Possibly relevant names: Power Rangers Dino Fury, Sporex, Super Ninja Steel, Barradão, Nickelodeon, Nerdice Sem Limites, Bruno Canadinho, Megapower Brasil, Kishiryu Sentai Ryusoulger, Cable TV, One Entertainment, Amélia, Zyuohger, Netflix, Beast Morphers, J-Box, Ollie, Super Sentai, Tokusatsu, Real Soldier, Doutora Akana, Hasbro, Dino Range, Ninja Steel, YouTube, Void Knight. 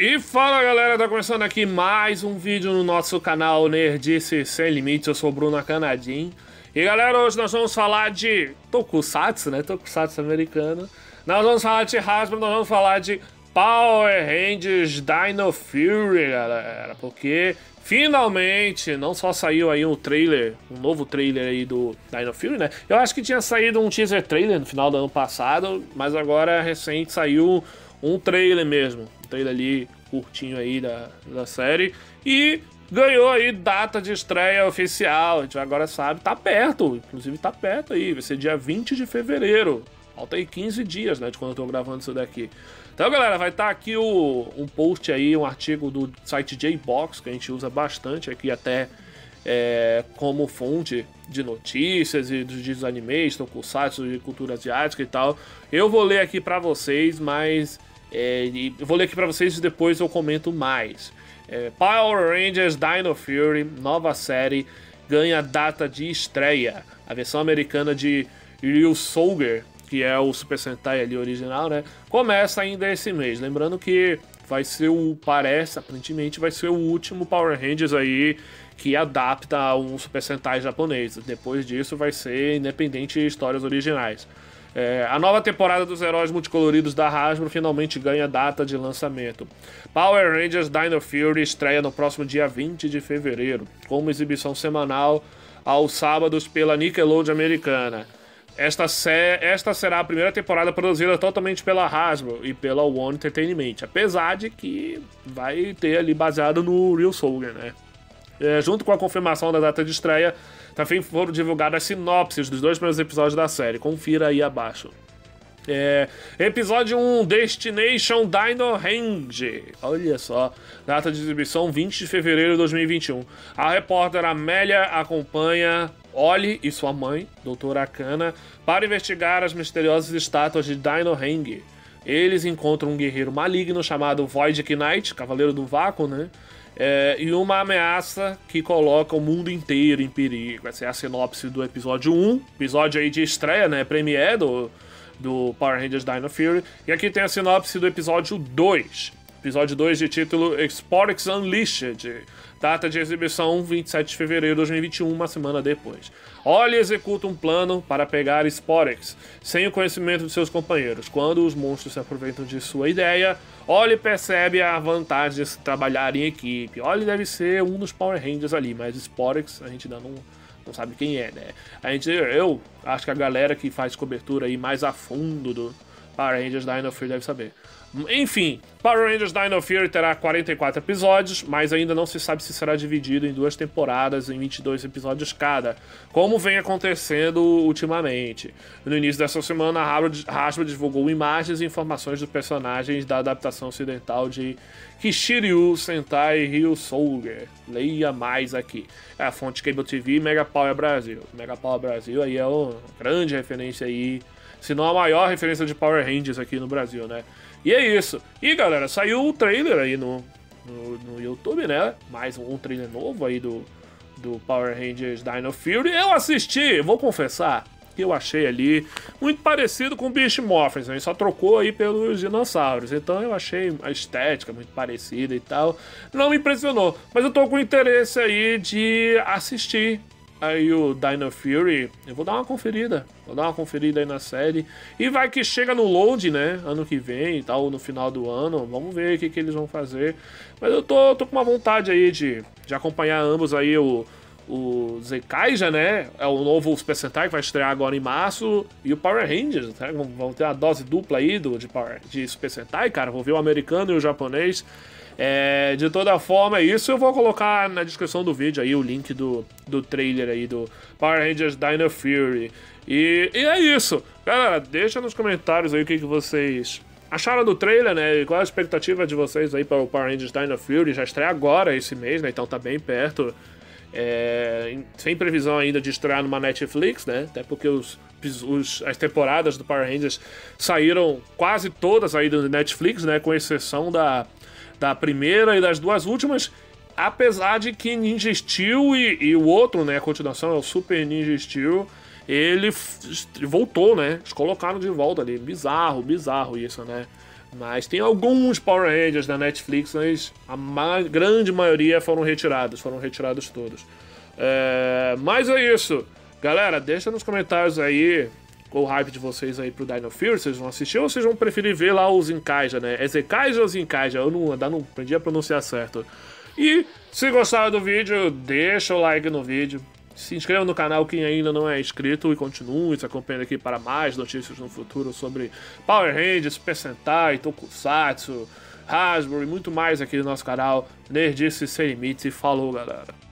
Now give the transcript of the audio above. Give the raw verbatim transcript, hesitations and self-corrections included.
E fala galera, tá começando aqui mais um vídeo no nosso canal Nerdice Sem Limites, eu sou o Bruno Canadinho. E galera, hoje nós vamos falar de Tokusatsu, né, Tokusatsu americano. Nós vamos falar de Hasbro, nós vamos falar de Power Rangers Dino Fury, galera. Porque finalmente, não só saiu aí um trailer, um novo trailer aí do Dino Fury, né. Eu acho que tinha saído um teaser trailer no final do ano passado, mas agora recente saiu um trailer mesmo, trailer ali curtinho aí da, da série, e ganhou aí data de estreia oficial, a gente agora sabe, tá perto, inclusive tá perto aí, vai ser dia vinte de fevereiro, falta aí quinze dias, né, de quando eu tô gravando isso daqui. Então galera, vai estar tá aqui o, um post aí, um artigo do site J-Box, que a gente usa bastante aqui até é, como fonte de notícias e dos, dos animes, tokusatsu, de cultura asiática e tal. Eu vou ler aqui pra vocês, mas... É, e vou ler aqui pra vocês e depois eu comento mais. é, Power Rangers Dino Fury, nova série, ganha data de estreia. A versão americana de Ryusoulger, que é o Super Sentai ali original, né, começa ainda esse mês. Lembrando que vai ser o, parece, aparentemente vai ser o último Power Rangers aí que adapta um Super Sentai japonês. Depois disso vai ser independente de histórias originais. É, a nova temporada dos heróis multicoloridos da Hasbro finalmente ganha data de lançamento. Power Rangers Dino Fury estreia no próximo dia vinte de fevereiro, com uma exibição semanal aos sábados pela Nickelodeon americana. Esta, sé esta será a primeira temporada produzida totalmente pela Hasbro e pela One Entertainment, apesar de que vai ter ali baseado no Real Soldier, né? É, junto com a confirmação da data de estreia, também foram divulgadas sinopses dos dois primeiros episódios da série. Confira aí abaixo. É, episódio um, Destination Dino Range. Olha só, data de exibição vinte de fevereiro de dois mil e vinte e um. A repórter Amélia acompanha Ollie e sua mãe, Doutora Akana, para investigar as misteriosas estátuas de Dino Range. Eles encontram um guerreiro maligno chamado Void Knight, Cavaleiro do Vácuo, né? É, e uma ameaça que coloca o mundo inteiro em perigo. Essa é a sinopse do episódio um, episódio aí de estreia, né, premiere do, do Power Rangers Dino Fury. E aqui tem a sinopse do episódio dois. Episódio dois de título Sporex Unleashed. Data de exibição vinte e sete de fevereiro de dois mil e vinte e um, uma semana depois. Ollie executa um plano para pegar Sporex, sem o conhecimento de seus companheiros. Quando os monstros se aproveitam de sua ideia, Ollie percebe a vantagem de se trabalhar em equipe. Ollie deve ser um dos Power Rangers ali, mas Sporex a gente ainda não, não sabe quem é, né? A gente, eu acho que a galera que faz cobertura aí mais a fundo do Power Rangers Dino Fury deve saber. Enfim, Power Rangers Dino Fury terá quarenta e quatro episódios, mas ainda não se sabe se será dividido em duas temporadas, em vinte e dois episódios cada, como vem acontecendo ultimamente. No início dessa semana, a Hasbro divulgou imagens e informações dos personagens da adaptação ocidental de Kishiryu Sentai Ryusoulger. Leia mais aqui. É a fonte Cable T V e Megapower Brasil. Megapower Brasil aí é uma grande referência aí, se não a maior referência de Power Rangers aqui no Brasil, né? E é isso. E galera, saiu o trailer aí no, no, no YouTube, né? Mais um trailer novo aí do, do Power Rangers Dino Fury. Eu assisti, vou confessar, que eu achei ali muito parecido com Beast Morphers, né? Só trocou aí pelos dinossauros. Então eu achei a estética muito parecida e tal. Não me impressionou, mas eu tô com interesse aí de assistir aí o Dino Fury. Eu vou dar uma conferida, vou dar uma conferida aí na série, e vai que chega no load, né, ano que vem e tal, no final do ano, vamos ver o que, que eles vão fazer, mas eu tô, tô com uma vontade aí de, de acompanhar ambos aí, o, o Zyuohger, né, é o novo Super Sentai que vai estrear agora em março, e o Power Rangers, né? Vão ter a dose dupla aí do, de, Power, de Super Sentai, cara, vou ver o americano e o japonês. É, de toda forma é isso, eu vou colocar na descrição do vídeo aí o link do, do trailer aí do Power Rangers Dino Fury. E, e é isso, galera, deixa nos comentários aí o que, que vocês acharam do trailer, né, e qual a expectativa de vocês aí para o Power Rangers Dino Fury, já estreia agora esse mês, né, então tá bem perto. É, sem previsão ainda de estrear numa Netflix, né, até porque os, os, as temporadas do Power Rangers saíram quase todas aí do Netflix, né, com exceção da da primeira e das duas últimas, apesar de que Ninja Steel e, e o outro, né, a continuação é o Super Ninja Steel, ele voltou, né, eles colocaram de volta ali, bizarro, bizarro isso, né, Mas tem alguns Power Rangers da Netflix, mas a ma grande maioria foram retirados, foram retirados todos. É, mas é isso. Galera, deixa nos comentários aí qual o hype de vocês aí pro Dino Fury, vocês vão assistir ou vocês vão preferir ver lá os Zenkaija, né? É Zenkaija ou Zenkaija? Eu não, não aprendi a pronunciar certo. E se gostaram do vídeo, deixa o like no vídeo. Se inscreva no canal quem ainda não é inscrito e continue se acompanhando aqui para mais notícias no futuro sobre Power Rangers, Super Sentai, Tokusatsu, Hasbro e muito mais aqui no nosso canal Nerdice Sem Limites. Falou, galera!